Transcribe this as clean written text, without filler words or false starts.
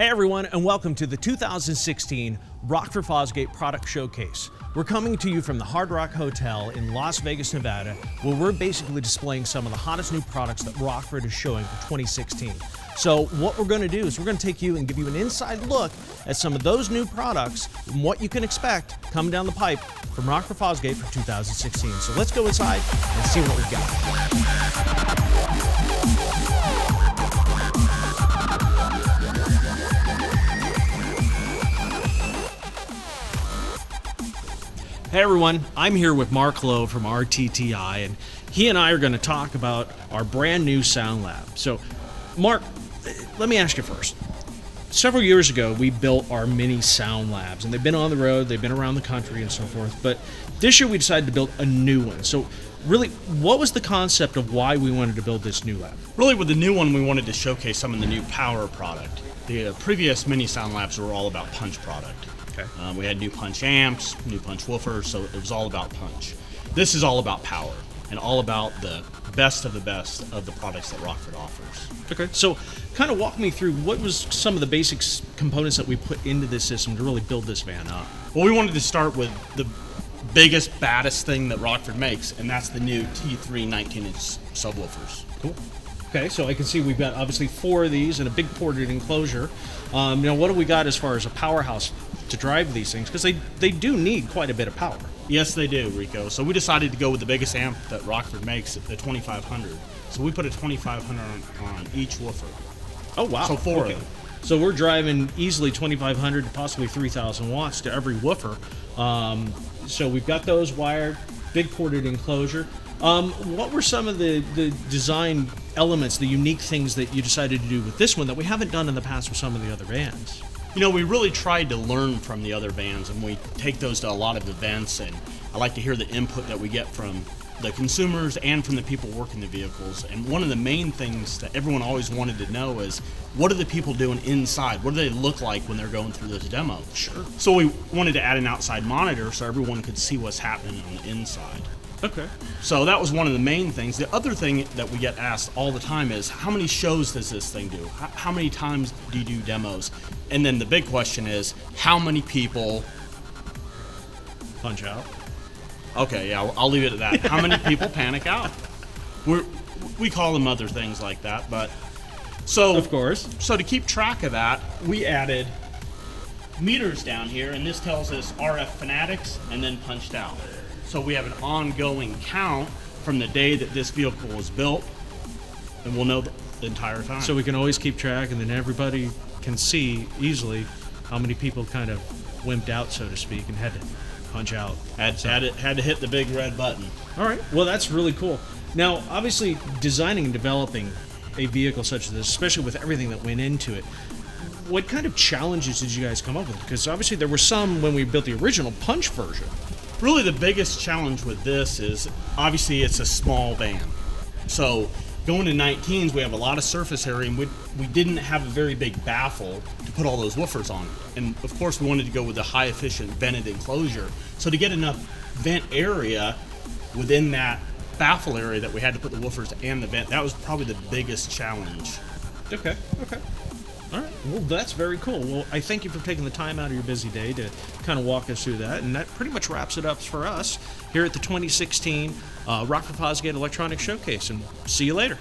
Hey everyone, and welcome to the 2016 Rockford Fosgate Product Showcase. We're coming to you from the Hard Rock Hotel in Las Vegas, Nevada, where we're basically displaying some of the hottest new products that Rockford is showing for 2016. So what we're going to do is we're going to take you and give you an inside look at some of those new products and what you can expect coming down the pipe from Rockford Fosgate for 2016. So let's go inside and see what we've got. Hey everyone, I'm here with Mark Lowe from RTTI, and he and I are going to talk about our brand new sound lab. So Mark, let me ask you first. Several years ago we built our mini sound labs, and they've been on the road, they've been around the country and so forth, but this year we decided to build a new one. So really, what was the concept of why we wanted to build this new lab? Really, with the new one, we wanted to showcase some of the new power product. The previous mini sound labs were all about punch product. Okay. We had new punch amps, new punch woofers, so it was all about punch. This is all about power and all about the best of the products that Rockford offers. Okay, so kind of walk me through what was some of the basic components that we put into this system to really build this van up. Well, we wanted to start with the biggest, baddest thing that Rockford makes, and that's the new T3 19-inch subwoofers. Cool. Okay, so I can see we've got obviously four of these and a big ported enclosure. Now, what do we got as far as a powerhouse to drive these things? Because they do need quite a bit of power. Yes, they do, Rico. So we decided to go with the biggest amp that Rockford makes, the 2500. So we put a 2500 on each woofer. Oh, wow. So four of them. So we're driving easily 2500 to possibly 3000 watts to every woofer. So we've got those wired, big ported enclosure. What were some of the design elements, the unique things that you decided to do with this one that we haven't done in the past with some of the other vans? You know, we really tried to learn from the other vans, and we take those to a lot of events, and I like to hear the input that we get from the consumers and from the people working the vehicles. And one of the main things that everyone always wanted to know is, what are the people doing inside? What do they look like when they're going through this demo? Sure. So we wanted to add an outside monitor so everyone could see what's happening on the inside. Okay. So that was one of the main things. The other thing that we get asked all the time is, how many shows does this thing do? How many times do you do demos? And then the big question is, how many people punch out? Okay, yeah, I'll leave it at that. How many people panic out? We call them other things like that, but so of course. So to keep track of that, we added meters down here, and this tells us RF fanatics and then punched out. So we have an ongoing count from the day that this vehicle was built, and we'll know the entire time. So we can always keep track, and then everybody can see easily how many people kind of wimped out, so to speak, and had to punch out. Had to hit the big red button. All right. Well, that's really cool. Now, obviously, designing and developing a vehicle such as this, especially with everything that went into it, what kind of challenges did you guys come up with? Because obviously there were some when we built the original punch version. Really, the biggest challenge with this is, obviously, it's a small van. So going to 19s, we have a lot of surface area, and we didn't have a very big baffle to put all those woofers on. And of course, we wanted to go with a high efficient vented enclosure. So to get enough vent area within that baffle area that we had to put the woofers and the vent, that was probably the biggest challenge. Okay, okay. All right. Well, that's very cool. Well, I thank you for taking the time out of your busy day to kind of walk us through that. And that pretty much wraps it up for us here at the 2016 Rockford Fosgate Electronics Showcase. And see you later.